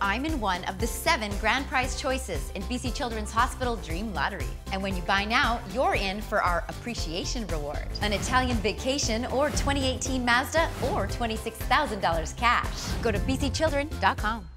I'm in one of the 7 grand prize choices in BC Children's Hospital Dream Lottery. And when you buy now, you're in for our appreciation reward, an Italian vacation or 2018 Mazda or $26,000 cash. Go to bcchildren.com.